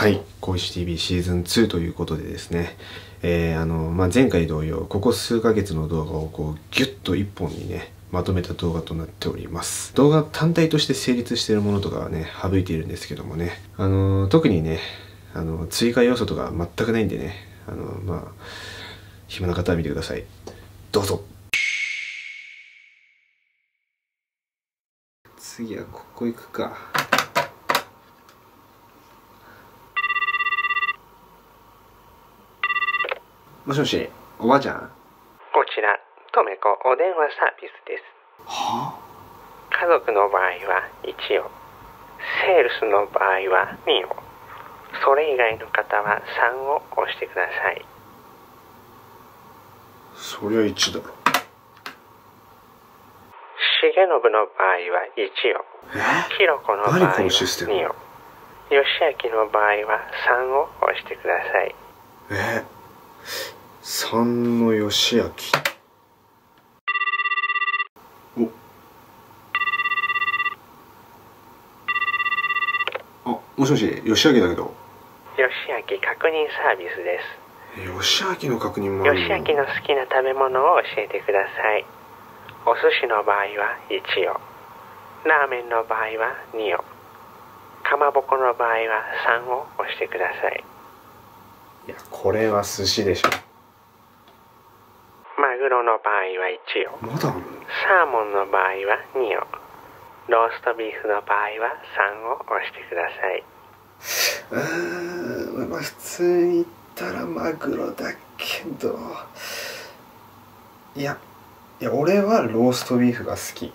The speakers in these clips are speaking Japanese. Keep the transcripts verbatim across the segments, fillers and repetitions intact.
はい、恋し ティーブイ シーズンツーということでですね、えーあのまあ、前回同様ここ数ヶ月の動画をこうギュッといっぽんにねまとめた動画となっております。動画単体として成立しているものとかはね省いているんですけどもね、あのー、特にねあの追加要素とか全くないんでね、あのー、まあ暇な方は見てください。どうぞ。次はここ行くか。もしもし、おばあちゃん。こちら、とめこお電話サービスです。はあ、家族の場合はいちを、セールスの場合はにを、それ以外の方はさんを押してください。そりゃいちだろ。重信の場合は一を、ひろこの場合は二を、吉明の場合は三を押してください。え、三の吉明。お。あ、もしもし、吉明だけど。吉明確認サービスです。吉明の確認もあるの。吉明の好きな食べ物を教えてください。お寿司の場合はいちを、ラーメンの場合はにを、かまぼこの場合はさんを押してください。いや、これは寿司でしょ。マグロの場合は一を、まだあるの？サーモンの場合はにを、ローストビーフの場合はさんを押してください。うーん、まあ普通に言ったらマグロだけど、いやいや俺はローストビーフが好き。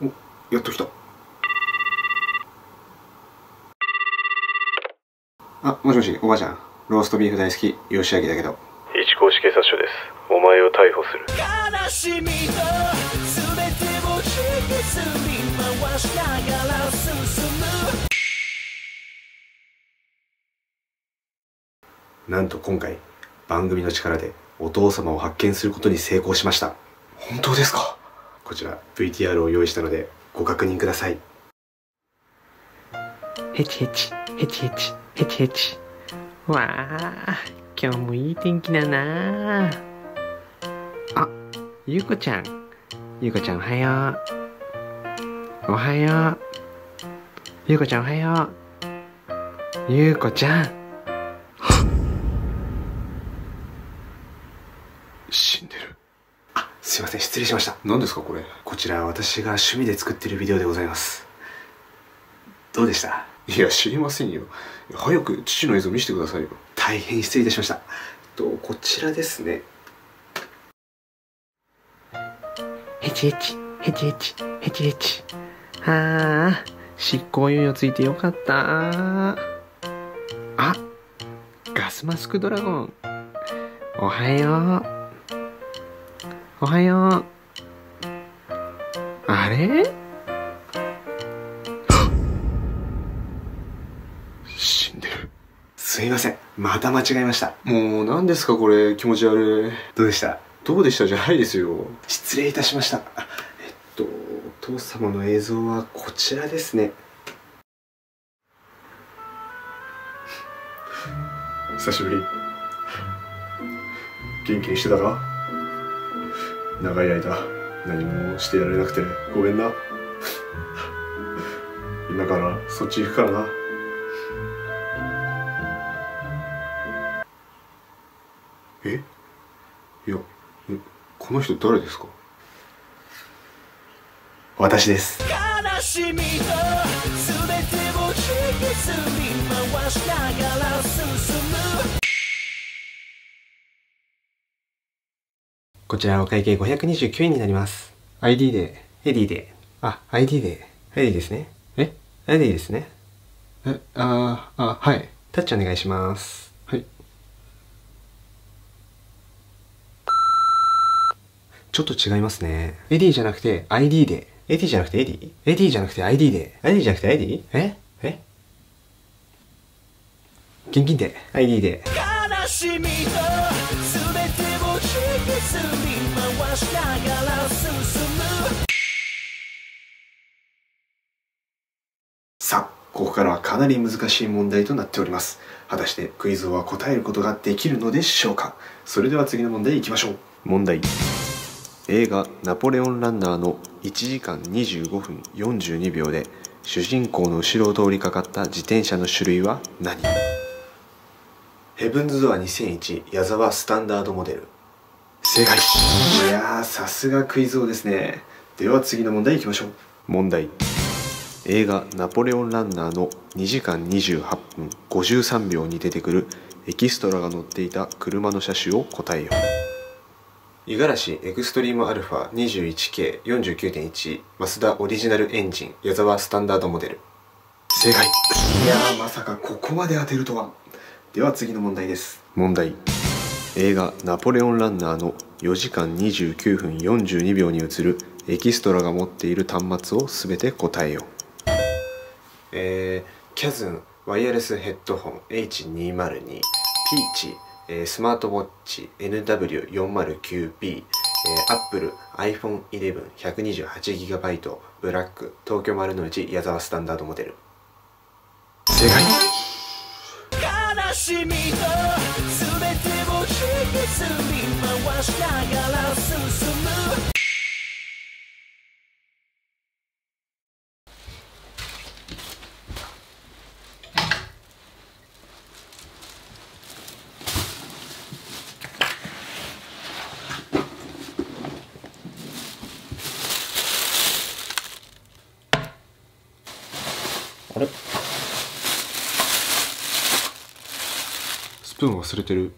お、やっと来た。あ、もしもし、おばあちゃん。ローストビーフ大好き、吉明だけど。一高市警察署です。お前を逮捕する。悲しみと全てを引きずり回しながら進む。なんと今回番組の力でお父様を発見することに成功しました。本当ですか？こちら ブイティーアール を用意したのでご確認ください。ヘチヘチヘチヘチヘチヘチ。わあ、今日もいい天気だなあ。あ、ゆうこちゃん。ゆうこちゃんおはよう。おはよう。ゆうこちゃんおはよう。ゆうこちゃん死んでる。あ、すいません、失礼しました。何ですかこれ？こちら私が趣味で作ってるビデオでございます。どうでした？いや知りませんよ。早く父の映像見せてくださいよ。大変失礼いたしました。とこちらですね。ヘチヘチヘチヘチヘチヘチ。ああ、執行猶予ついてよかった。あ、ガスマスクドラゴンおはよう。おはよう。あれ？死んでる。すいません、また間違えました。もう何ですかこれ、気持ち悪い。どうでした？どうでしたじゃないですよ。失礼いたしました。えっとお父様の映像はこちらですね。久しぶり。元気にしてたか？長い間何もしてやれなくてごめんな。今からそっち行くからな。え？いや、この人誰ですか？私です。悲しみと全てを引きずり回しながら進む。こちらお会計ごひゃくにじゅうきゅうえんになります。アイディー で、エディで、あ、アイディー で、エディですね。え？エディですね。え、あー、あ、はい。タッチお願いします。はい。ちょっと違いますね。エディじゃなくて アイディー で。エディじゃなくてエディ？エディじゃなくて アイディー で。アイディー じゃなくて アイディー？ え？え？現金で。アイディー で。悲しみとさあここからはかなり難しい問題となっております。果たしてクイズ王は答えることができるのでしょうか。それでは次の問題いきましょう。問題、映画「ナポレオンランナー」のいちじかんにじゅうごふんよんじゅうにびょうで主人公の後ろを通りかかった自転車の種類は何。ヘブンズ・ドアにせんいち矢沢スタンダードモデル、正解。いやー、さすがクイズ王ですね。では次の問題いきましょう。問題、映画「ナポレオンランナー」のにじかんにじゅうはっぷんごじゅうさんびょうに出てくるエキストラが乗っていた車の車種を答えよう。五十嵐エクストリームアルファ にじゅういちケーよんじゅうきゅうてんいち マスダオリジナルエンジン矢沢スタンダードモデル、正解。いやー、まさかここまで当てるとは。では次の問題です。問題、映画「ナポレオンランナー」のよじかんにじゅうきゅうふんよんじゅうにびょうに映るエキストラが持っている端末をすべて答えよう。えー、キャズンワイヤレスヘッドホン エイチにひゃくに ピーチ、えー、スマートウォッチ エヌダブリューよんまるきゅうビー、アップル アイフォンイレブンひゃくにじゅうはちギガバイト ブラック東京丸の内矢沢スタンダードモデル、正解。悲しみと全てを引きずり回しながら進む。あれ、スプーン忘れてる。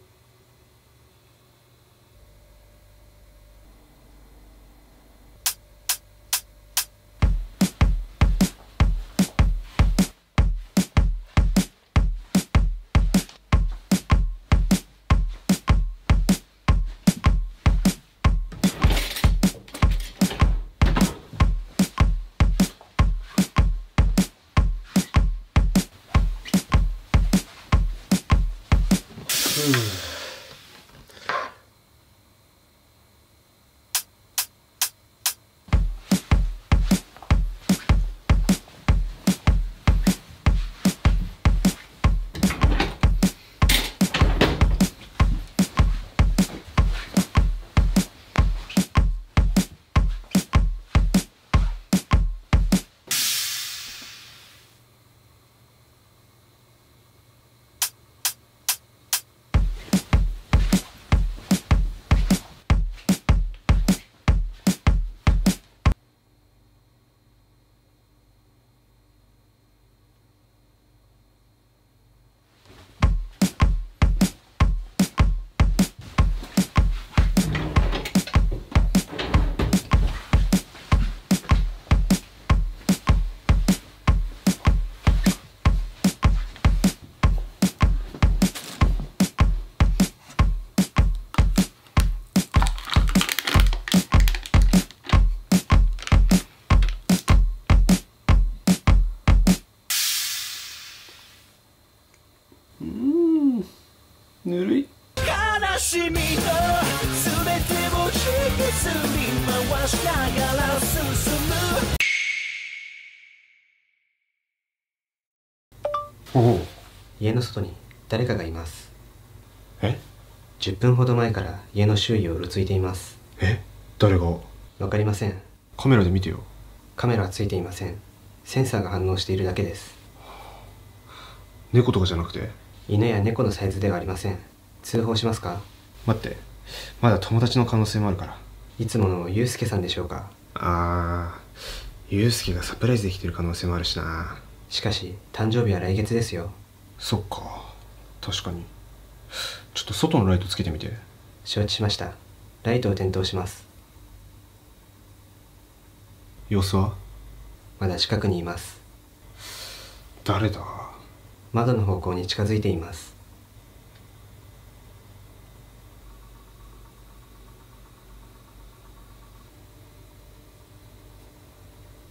ぬるい。悲しみと全てを引きずり回しながら進む。おお、家の外に誰かがいます。え、じゅっぷんほど前から家の周囲をうろついています。え、誰が。わかりません。カメラで見てよ。カメラはついていません。センサーが反応しているだけです。猫とかじゃなくて。犬や猫のサイズではありません。通報しますか。待って、まだ友達の可能性もあるから。いつものゆうすけさんでしょうか。ああ、ゆうすけがサプライズできてる可能性もあるしな。しかし誕生日は来月ですよ。そっか、確かに。ちょっと外のライトつけてみて。承知しました。ライトを点灯します。様子は。まだ近くにいます。誰だ。窓の方向に近づいています。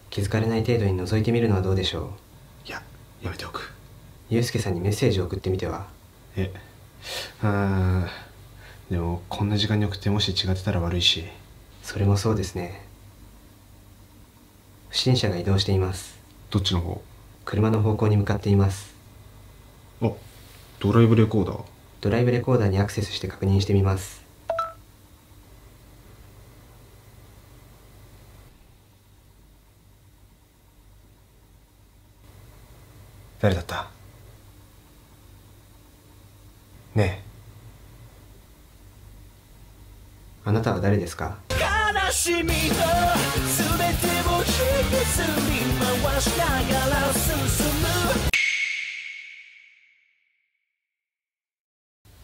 気づかれない程度に覗いてみるのはどうでしょう。いや、やめておく。ゆうすけさんにメッセージを送ってみては。え、あー、でもこんな時間に送ってもし違ってたら悪いし。それもそうですね。不審者が移動しています。どっちの方。車の方向に向かっています。あ、ドライブレコーダードライブレコーダーにアクセスして確認してみます。誰だったねえ、あなたは誰ですか？悲しみと全てを引きずり回しながら進む。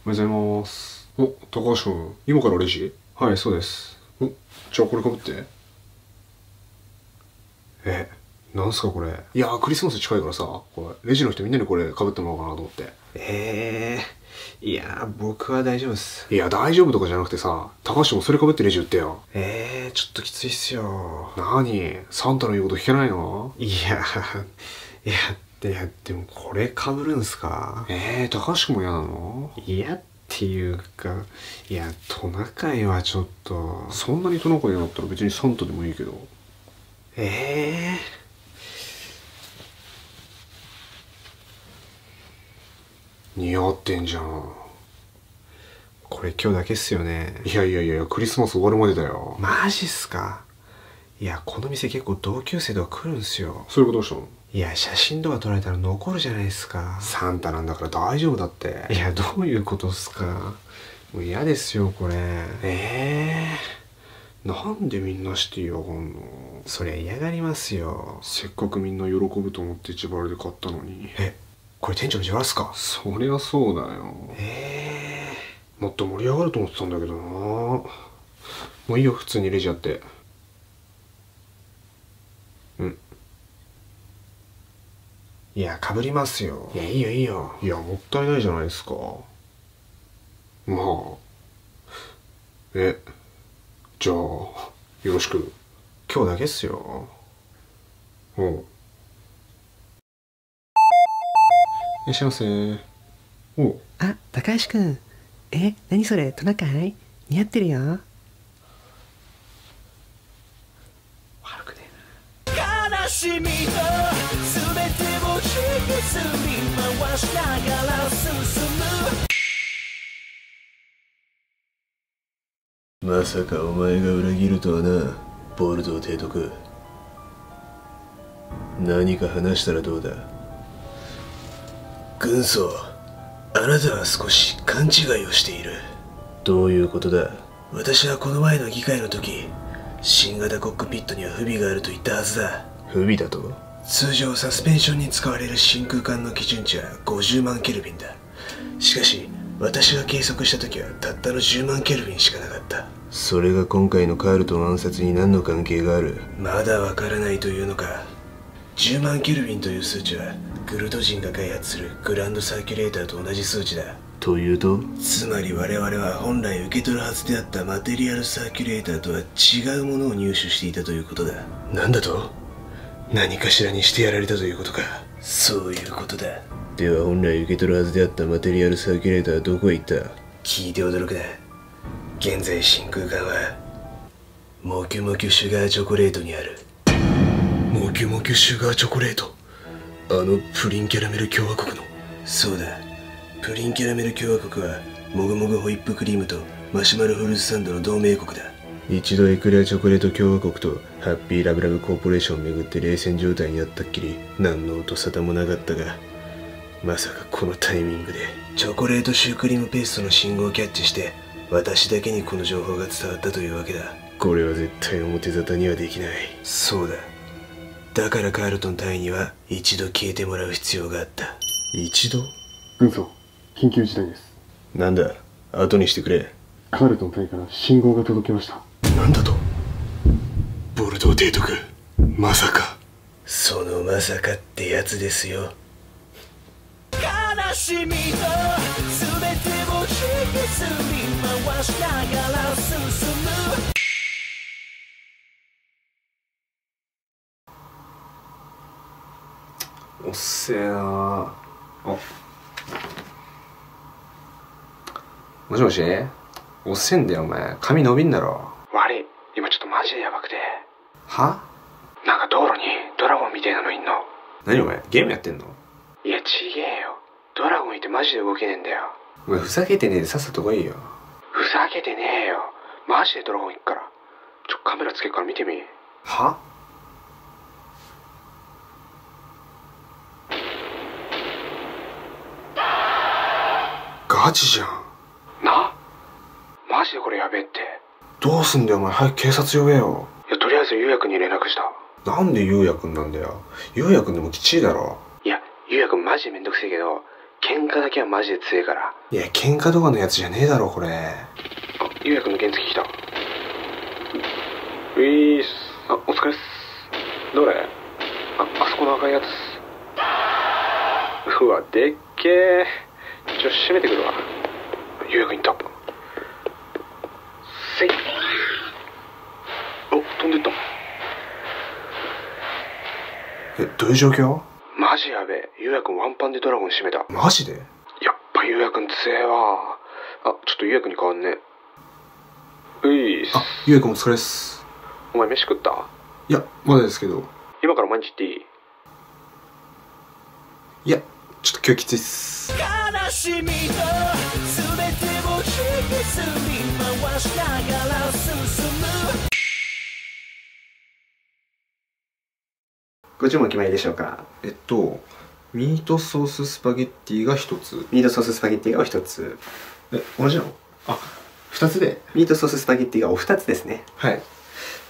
おはようございます。お、高橋君、今からレジ？はい、そうです。お、じゃあこれかぶって。え、なんすかこれ。いやー、クリスマス近いからさ、これレジの人みんなにこれかぶってもらおうかなと思って。えーいやー、僕は大丈夫っす。いや、大丈夫とかじゃなくてさ、高橋もそれかぶってレジ売ってよ。えー、ちょっときついっすよ。なに、サンタの言うこと聞けないの？いやー、いや、いや、でもこれかぶるんすか？えー、高橋君も嫌なの？嫌っていうか、いや、トナカイはちょっと。そんなにトナカイ嫌だったら別にサンタでもいいけど。えー似合ってんじゃん。これ今日だけっすよね。いやいやいや、クリスマス終わるまでだよ。マジっすか。いや、この店結構同級生とか来るんすよ。そういうことしたの？いや、写真とか撮られたら残るじゃないっすか。サンタなんだから大丈夫だって。いや、どういうことっすか。もう嫌ですよこれ。えー、なんでみんなして嫌がんの？そりゃ嫌がりますよ。せっかくみんな喜ぶと思って自腹で買ったのに。えっ、これ店長の自腹っすか？そりゃそうだよ。えー、もっと盛り上がると思ってたんだけどな。もういいよ、普通にレジやって。うん、いや、かぶりますよ。いや、いいよいいよ。いや、もったいないじゃないですか。まあ、え、じゃあよろしく。今日だけっすよ。うん、いらっしゃいませ。お、あ、高橋くん。え、何それ、トナカイ似合ってるよ。悪くねえな。悲しみと全てを引きずり回しながら進む。まさかお前が裏切るとはな、ボルドー提督。何か話したらどうだ？軍曹、あなたは少し勘違いをしている。どういうことだ？私はこの前の議会の時、新型コックピットには不備があると言ったはずだ。不備だと？通常サスペンションに使われる真空管の基準値はごじゅうまんケルビンだ。しかし私が計測した時はたったのじゅうまんケルビンしかなかった。それが今回のカールとの暗殺に何の関係がある？まだわからないというのか。じゅうまんケルビンという数値はグルド人が開発するグランドサーキュレーターと同じ数値だ。というと？つまり我々は本来受け取るはずであったマテリアルサーキュレーターとは違うものを入手していたということだ。なんだと？何かしらにしてやられたということか。そういうことだ。では本来受け取るはずであったマテリアルサーキュレーターはどこへ行った？聞いて驚くな。現在真空管はモキュモキュシュガーチョコレートにある。モキュモキュシュガーチョコレート、あのプリンキャラメル共和国の。そうだ、プリンキャラメル共和国はもぐもぐホイップクリームとマシュマロフルーツサンドの同盟国だ。一度エクレアチョコレート共和国とハッピーラブラブコーポレーションを巡って冷戦状態にあったっきり何の音沙汰もなかったが、まさかこのタイミングで。チョコレートシュークリームペーストの信号をキャッチして私だけにこの情報が伝わったというわけだ。これは絶対表沙汰にはできない。そうだ、だからカールトン隊員には一度消えてもらう必要があった。一度？軍曹、緊急事態です。なんだ、後にしてくれ。カールトン隊から信号が届きました。なんだと？ボルドー提督、まさか。そのまさかってやつですよ。悲しみと全てを引きずり回しながら進む。おっせえなー。あ、もしもし、おっせえんだよお前、髪伸びんだろ。悪い、今ちょっとマジでヤバくて。は？なんか道路にドラゴンみたいなのいんの。何お前ゲームやってんの？いやちげえよ、ドラゴンいてマジで動けねえんだよ。お前ふざけてねえでさっさと来いよ。ふざけてねえよ、マジでドラゴンいっから。ちょカメラつけっから見てみ。は？ガチじゃんな、マジでこれやべえって。どうすんだよお前、早く警察呼べよ。いやとりあえず優也くんに連絡した。なんで優也くんなんだよ、優也くんでもきちいだろ。いや優也くんマジでめんどくせえけど喧嘩だけはマジで強えから。いや喧嘩とかのやつじゃねえだろこれ。あ、優也くんの原付きた。ういーす。あ、お疲れっす。どれ？あ、あそこの赤いやつ。うわでっけえ。ちょっと閉めてくるわ。優也くんいた。せい。お、飛んでった。え、どういう状況？マジやべえ、優也くんワンパンでドラゴン閉めた。マジで？やっぱ優也くん強えわ。あ、ちょっと優也くんに変わんねえ。ういーす。あ、優也くんお疲れっす。お前飯食った？いや、まだですけど。今から毎日行っていい？いや、ちょっと今日きついっす。悲しみと全てを引きずり回しながら進む。ご注文お決まりでしょうか？えっとミートソーススパゲッティがひとつ、ミートソーススパゲッティがおひとつ。え、同じなの？あ、ふたつでミートソーススパゲッティがおふたつですね。はい。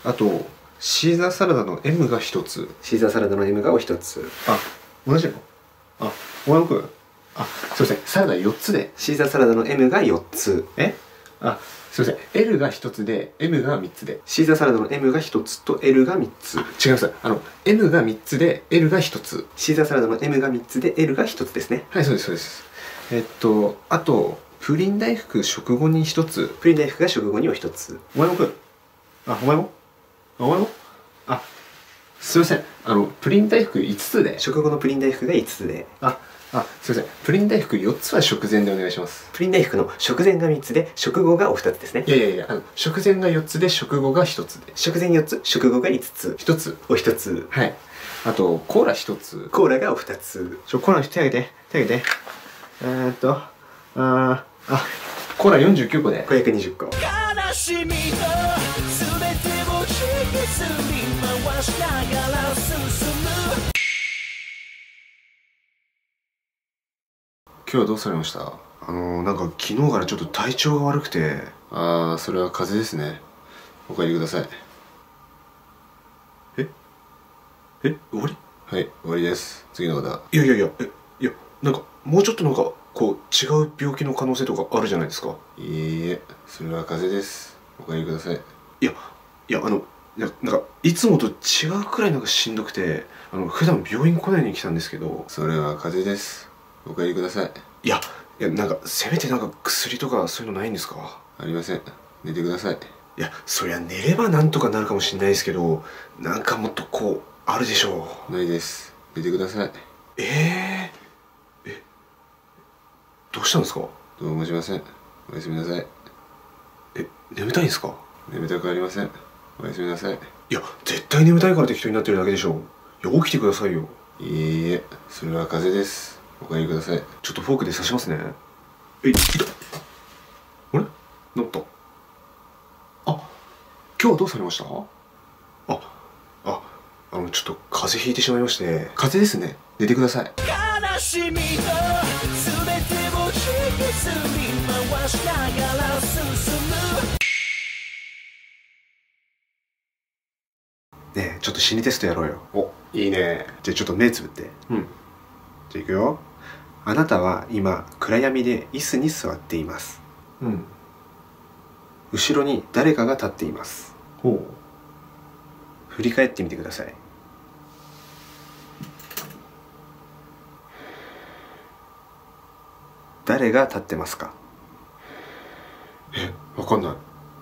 あとシーザーサラダの エム がひとつ、シーザーサラダの エム がおひとつ。あ、同じなの？あ、お前もくん。あ、すいません、サラダよっつでシーザーサラダの エム がよっつ。え、あ、すいません、 エル がひとつで エム がみっつで、シーザーサラダの エム がひとつと エル がみっつ。違います、あの エム がみっつで エル がひとつ、シーザーサラダの エム がみっつで エル がひとつですね。はい、そうですそうです。えっとあとプリン大福食後にひとつ、プリン大福が食後におひとつ。お前もくん。あ、お前も、あ、お前も、あ、すいません、あのプリン大福いつつで食後のプリン大福がいつつで、ああ、すいません、プリン大福よっつは食前でお願いします。プリン大福の食前がみっつで食後がおふたつですね。いやいやいや、あの食前がよっつで食後がひとつで、食前よっつ食後がいつつ、ひとつおひとつ。はい。あとコーラひとつ、コーラがおふたつ。ちょ、コーラ手挙げて手挙げて。えーっとああ、あ、コーラよんじゅうきゅうこでごひゃくにじゅっこ。悲しみと全てを引きずり回しながら進む。今日はどうされました？あのー、なんか昨日からちょっと体調が悪くて。ああ、それは風邪ですね。お帰りください。ええ、終わり？はい、終わりです。次の方。いやいやいや、え、いや、なんかもうちょっとなんかこう違う病気の可能性とかあるじゃないですか。いいえ、それは風邪です。お帰りください。いやいや、あのいや、なんかいつもと違うくらいなんかしんどくて、あの普段病院来ないに来たんですけど。それは風邪です。お帰りください。いやいや、なんかせめてなんか薬とかそういうのないんですか？ありません。寝てください。いや、そりゃ寝ればなんとかなるかもしれないですけど、なんかもっとこうあるでしょう。ないです。寝てください。えー、え、どうしたんですか？どうもしません。おやすみなさい。え、眠たいんですか？眠たくありません。おやすみなさい。いや、絶対眠たいから適当になってるだけでしょう。いや、起きてくださいよ。いいえ、それは風邪です。お帰りください。ちょっとフォークで刺しますね。え、いた。あれ、なった。あ、今日はどうされました？あ、あ、あのちょっと風邪ひいてしまいまして。風邪ですね。寝てください。悲しみと全てを引きずり回しながら進む。ねえ、ちょっと心理テストやろうよ。お、いいね。じゃあちょっと目つぶって。うん。じゃあいくよ。あなたは今暗闇で椅子に座っています。うん。後ろに誰かが立っています。ほう。振り返ってみてください。誰が立ってますか？え、わかんない。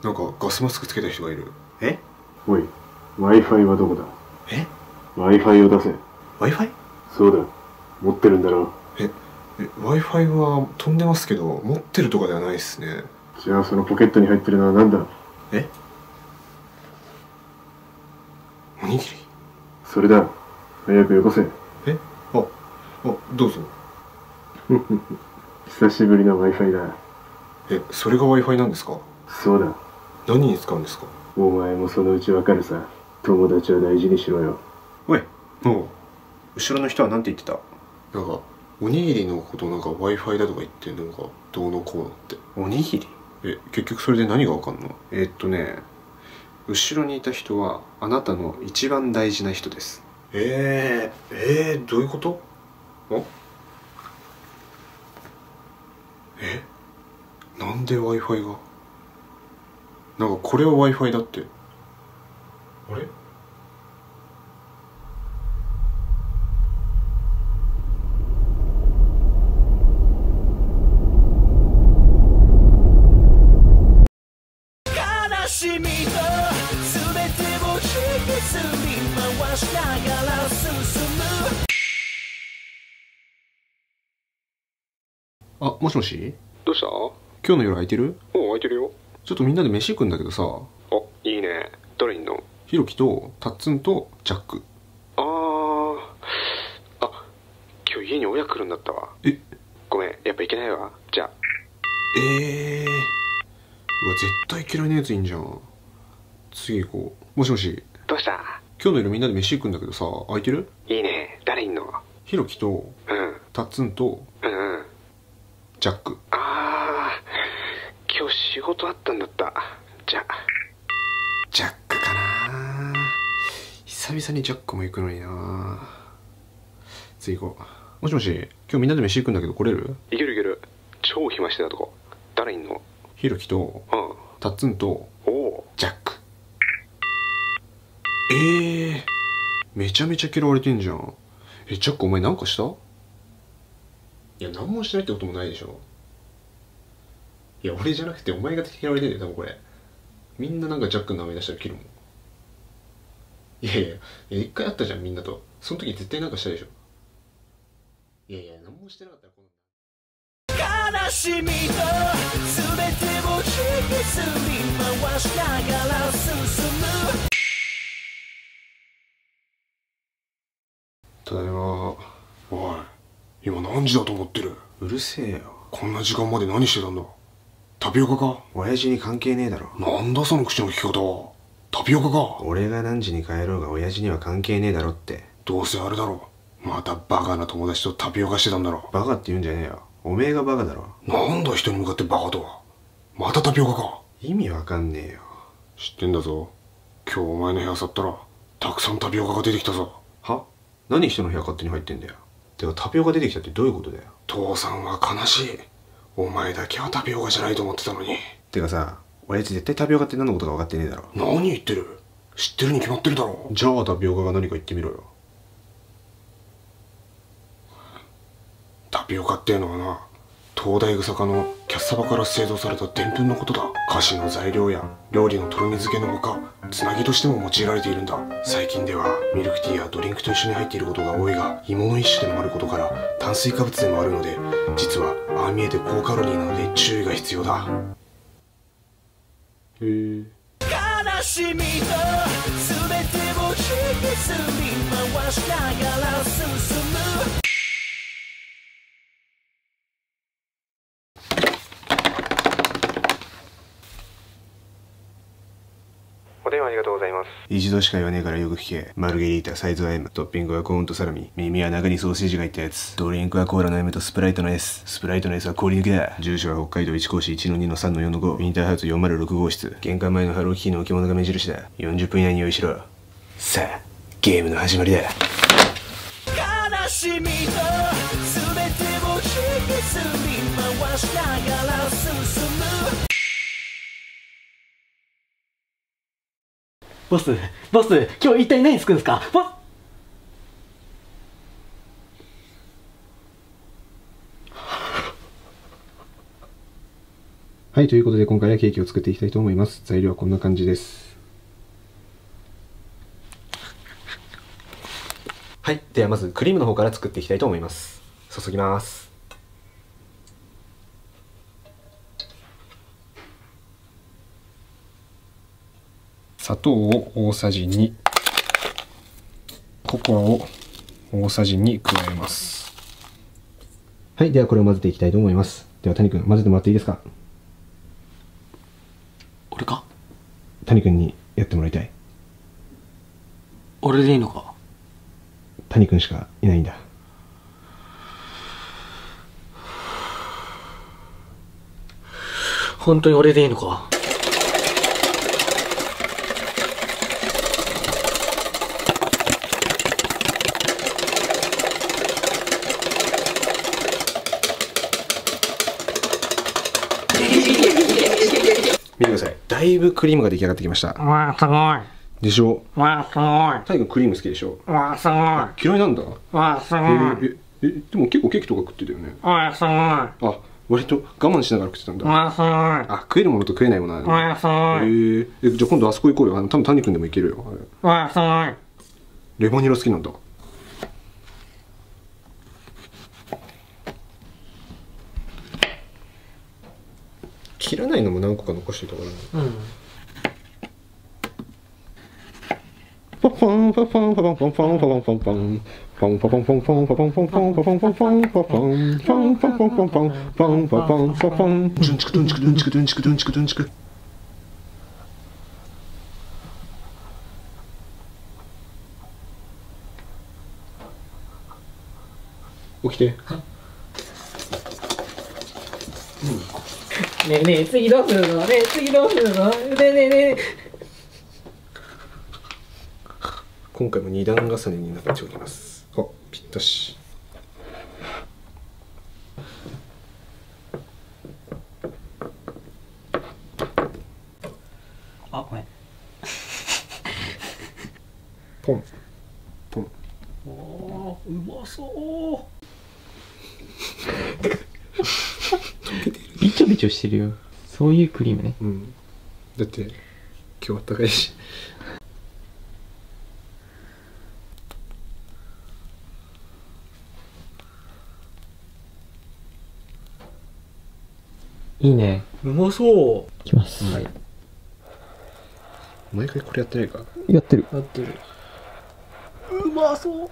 なんかガスマスクつけた人がいる。え、おい、 Wi-Fi はどこだ？え、 Wi-Fi を出せ。 Wi-Fi？ そうだ、持ってるんだろう。え、Wi-Fi は飛んでますけど持ってるとかではないっすね。じゃあそのポケットに入ってるのは何だ？え、おにぎり。それだ、早くよこせ。えあ、どうぞ。久しぶりの Wi-Fi だ。え、それが Wi-Fi なんですか？そうだ。何に使うんですか？お前もそのうちわかるさ。友達は大事にしろよ。おい、もう後ろの人は何て言ってた？なんかおにぎりのことなんか Wi-Fi だとか言ってなんかどうのこうのって。おにぎり？え、結局それで何がわかんの？えーっとね、後ろにいた人はあなたの一番大事な人です。えー、えー、どういうこと？あ、え、なんで Wi-Fi が？なんかこれは Wi-Fi だって。あれ？あ、もしもし。どうした？今日の夜空いてる？うん、空いてるよ。ちょっとみんなで飯行くんだけどさ。あ、いいね。誰いんの？ひろきとタッツンとジャック。ああ、あ、今日家に親来るんだったわ。え、ごめん、やっぱ行けないわ。じゃあ。ええー、うわ、絶対嫌いなやついんじゃん。次行こう。もしもし。どうした？今日の夜みんなで飯行くんだけどさ、空いてる？いいね。誰いんの？ひろきと、うん、タッツンと、うん、ジャック。ああ、今日仕事あったんだった。じゃあジャックかな。久々にジャックも行くのにな。次行こう。もしもし、今日みんなで飯行くんだけど来れる？行ける行ける。超暇してたとこ。誰いんの？ひろきと、うん、タッツンと、おジャック。ええー、めちゃめちゃ嫌われてんじゃん。え、ジャックお前なんかした？いや、何もしてないってこともないでしょ。いや、俺じゃなくてお前が嫌われてるよ、多分これ。みんななんかジャックの名前出したら切るもん。いやいや、いや一回あったじゃん、みんなと。その時絶対なんかしたでしょ。いやいや、何もしてなかったらこんな。悲しみと全てを引きずり回しながら進む。ただいま。おい、今何時だと思ってる？うるせえよ。こんな時間まで何してたんだ？タピオカか？親父に関係ねえだろ。なんだその口の利き方は。タピオカか？俺が何時に帰ろうが親父には関係ねえだろって。どうせあれだろ、またバカな友達とタピオカしてたんだろ。バカって言うんじゃねえよ。おめえがバカだろ。なんだ人に向かってバカとは。またタピオカか。意味わかんねえよ。知ってんだぞ、今日お前の部屋去ったらたくさんタピオカが出てきたぞ。は？何人の部屋勝手に入ってんだよ。てかタピオカ出てきたってどういうことだよ。父さんは悲しい。お前だけはタピオカじゃないと思ってたのに。てかさ、親父絶対タピオカって何のことか分かってねえだろ。何言ってる、知ってるに決まってるだろ。じゃあタピオカが何か言ってみろよ。タピオカっていうのはな、東大草加のキャッサバから製造されたでんぷんのことだ。菓子の材料や料理のとろみ漬けのほか、つなぎとしても用いられているんだ。最近ではミルクティーやドリンクと一緒に入っていることが多いが、芋の一種でもあることから炭水化物でもあるので、実はああ見えて高カロリーなので注意が必要だ。へえ。悲しみと全てを引きずり回しながら進む。お電話ありがとうございます。一度しか言わねえからよく聞け。マルゲリータサイズは エム、 トッピングはコーンとサラミ、耳は中にソーセージが入ったやつ、ドリンクはコーラの エム とスプライトの エス、 スプライトの エス は氷抜きだ。住所は北海道いち号室 いちのにのさんのよんのご、 インターハウスよんまるろくごうしつ、玄関前のハローキーの置物が目印だ。よんじゅっぷん以内に用意しろ。さあゲームの始まりだ。悲しみと全てを引きずり回しながら進む。ボス、ボス、今日一体何作るんですか？ボス。はい、ということで今回はケーキを作っていきたいと思います。材料はこんな感じです。はい、ではまずクリームの方から作っていきたいと思います。注ぎます。砂糖をおおさじに、ココアをおおさじに加えます。はい、ではこれを混ぜていきたいと思います。では谷君、混ぜてもらっていいですか？俺か？谷君にやってもらいたい。俺でいいのか？谷君しかいないんだ。本当に俺でいいのか？見てください。だいぶクリームが出来上がってきました。わあ、すごい。でしょう。わあ、すごい。タイ君クリーム好きでしょ。わあ、すごい。嫌いなんだ。わあ、すごい。えー、え、でも結構ケーキとか食ってたよね。わあ、すごい。あ、割と我慢しながら食ってたんだ。わあ、すごい。あ、食えるものと食えないものある。わあ、すごい。えー、じゃあ今度あそこ行こうよ。あの、多分谷君でも行けるよ。わあ、すごい。レバニラ好きなんだ。切らないのも何個か残していたからね。パパンパパンパパンパパンパパンパパンパンパパンパパンパパンパパンパパンパパンパパンパパンパパンパパンパンパパンパパン。ドンチクドンチクドンチクドンチクドンチクドンチク。起きて。ねえねえ、次どうするの？ねえ、次どうするの？ねえねえねえ。今回も二段重ねになっております。あ、ぴったし。あ、ごめん。ポン。ポン。おー、うまそう。びちょびちょしてるよ。そういうクリームね。うん。だって今日あったかいし。いいね。うまそう。きます。はい。毎回これやってないか。やってる。やってる。うまそう。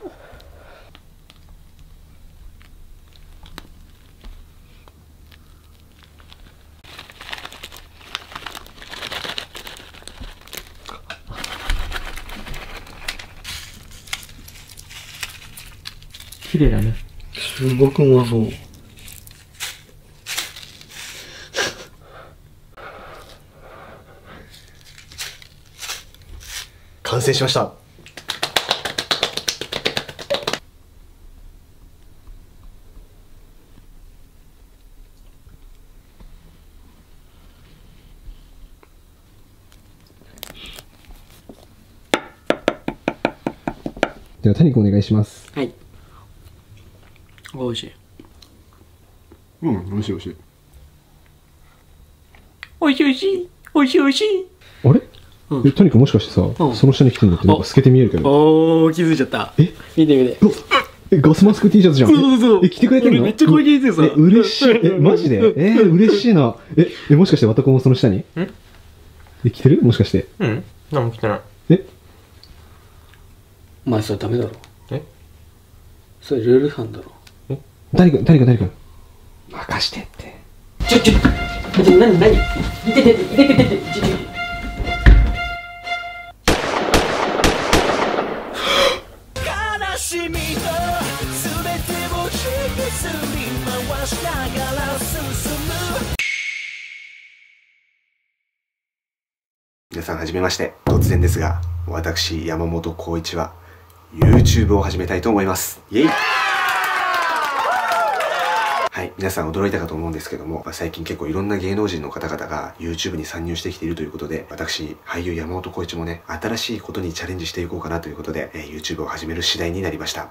綺麗だね。すごくうまそう。完成しました。では、谷君お願いします。はい。美味しい。うん、美味しい美味しい。美味しい美味しい美味しい美味しい。あれ？え、とにかくもしかしてさ、その下に来てるのってなんか透けて見えるけど。おー、気づいちゃった。え？見て見て。え、ガスマスク T シャツじゃん。そうそうそう。え、着てくれてるの？めっちゃこれ着ててさ。え、嬉しい。え、マジで？えー、嬉しいな。え、え、もしかしてわたこもその下に？ん？え、着てる？もしかして。うん。何も着てない。え？お前それダメだろ。え？それルール違反だろ。誰か誰か誰か任してって。ちょちょちょ、何何、いててててててて。悲しみと全てを引きずり回しながら進む。皆さんはじめまして。突然ですが、私山本浩一は YouTube を始めたいと思います。イエイ。はい、皆さん驚いたかと思うんですけども、最近結構いろんな芸能人の方々が YouTube に参入してきているということで、私、俳優山本浩一もね、新しいことにチャレンジしていこうかなということで、えー、YouTube を始める次第になりました。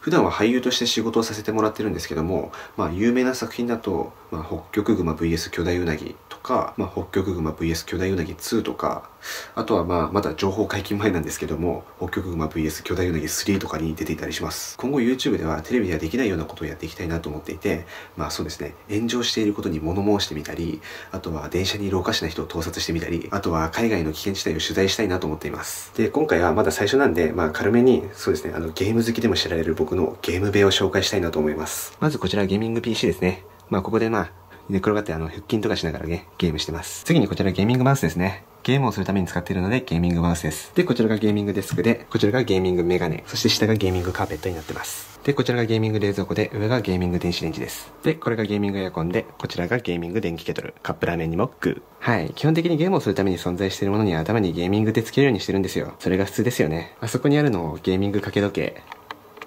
普段は俳優として仕事をさせてもらってるんですけども、まあ有名な作品だと、まあ、北極熊 ブイエス 巨大ウナギとか、まあ、北極熊 ブイエス 巨大ウナギツーとか、あとはまあまだ情報解禁前なんですけども、北極熊 ブイエス 巨大ウナギスリーとかに出ていたりします。今後 YouTube ではテレビではできないようなことをやっていきたいなと思っていて、まあそうですね、炎上していることに物申してみたり、あとは電車にいるおかしな人を盗撮してみたり、あとは海外の危険地帯を取材したいなと思っています。で、今回はまだ最初なんで、まあ軽めに、そうですね、あのゲーム好きでも知られる僕のこのゲーム部屋を紹介したいなと思います。まずこちらゲーミング ピーシー ですね。まあここでまあ寝転がってあの腹筋とかしながらね、ゲームしてます。次にこちらゲーミングマウスですね。ゲームをするために使っているのでゲーミングマウスです。で、こちらがゲーミングデスクで、こちらがゲーミングメガネ、そして下がゲーミングカーペットになってます。で、こちらがゲーミング冷蔵庫で、上がゲーミング電子レンジです。で、これがゲーミングエアコンで、こちらがゲーミング電気ケトル、カップラーメンにもグー。はい。基本的にゲームをするために存在しているものに頭にゲーミングでつけるようにしてるんですよ。それが普通ですよね。あそこにあるのをゲーミング掛け時計。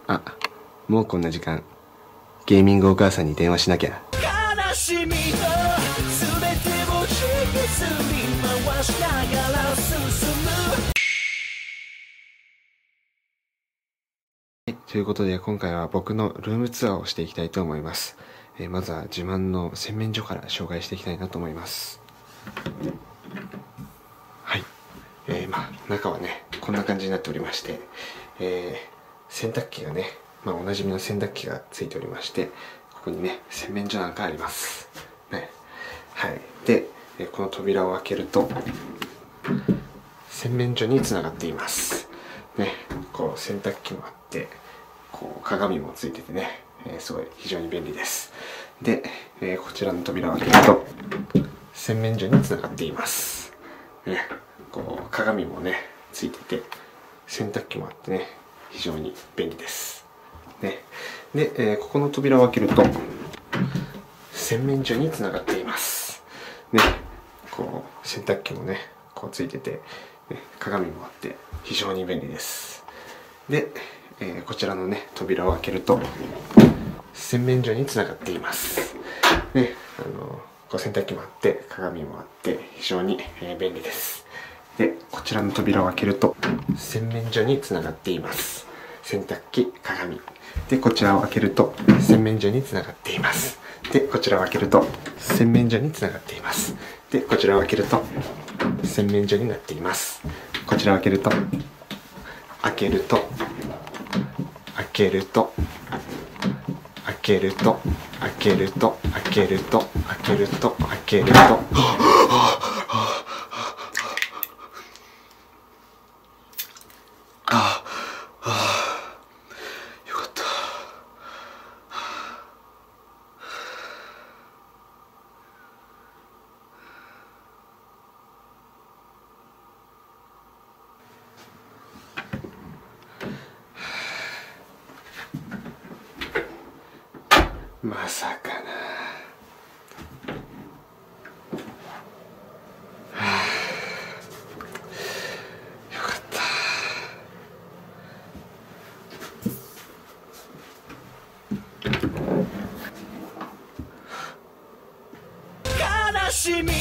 あ、もうこんな時間。ゲーミングお母さんに電話しなきゃ。悲しみと全てを引きずり回しながら進む。ということで今回は僕のルームツアーをしていきたいと思います。えー、まずは自慢の洗面所から紹介していきたいなと思います。はい。えー、まあ中はねこんな感じになっておりまして、えー、洗濯機がね、まあ、おなじみの洗濯機がついておりまして、ここにね洗面所なんかあります。ね。はい。で、えー、この扉を開けると洗面所につながっています。ね。こう洗濯機もあって。こう鏡もついててね、えー、すごい非常に便利です。で、えー、こちらの扉を開けると洗面所につながっています。ね、こう鏡もねついてて洗濯機もあってね非常に便利です。ね、で、えー、ここの扉を開けると洗面所につながっています。ね、こう洗濯機もねこうついてて、ね、鏡もあって非常に便利です。で。えー、こちらのね扉を開けると洗面所につながっています。ね、あのこう洗濯機もあって鏡もあって非常に、えー、便利です。でこちらの扉を開けると洗面所につながっています。洗濯機鏡でこちらを開けると洗面所につながっています。でこちらを開けると洗面所につながっています。でこちらを開けると洗面所になっています。こちらを開けると開けると。開けると開けると開けると開けると開けると開けるとああよかったまさかな、はあ、よかった悲しみと全て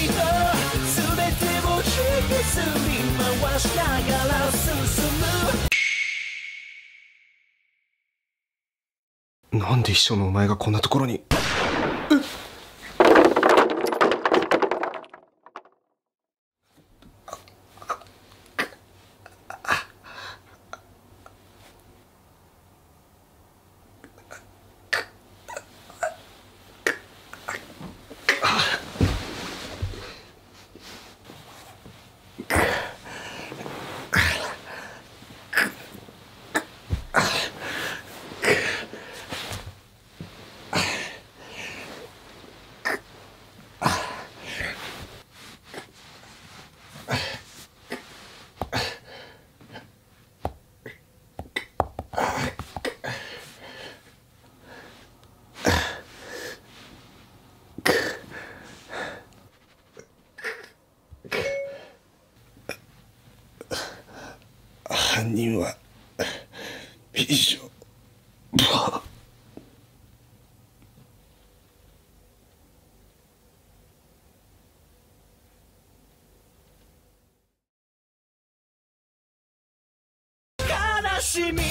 を引きずり回しながら進むなんで秘書のお前がこんなところに。犯人は秘書悲しみと全て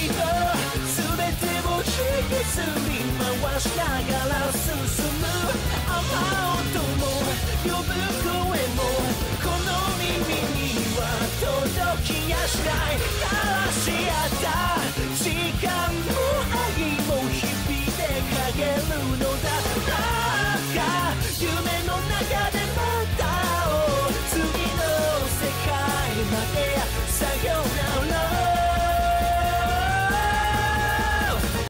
を引きずり回しながら進む雨音も呼ぶ声もこの耳には届きやしない「ああしあった」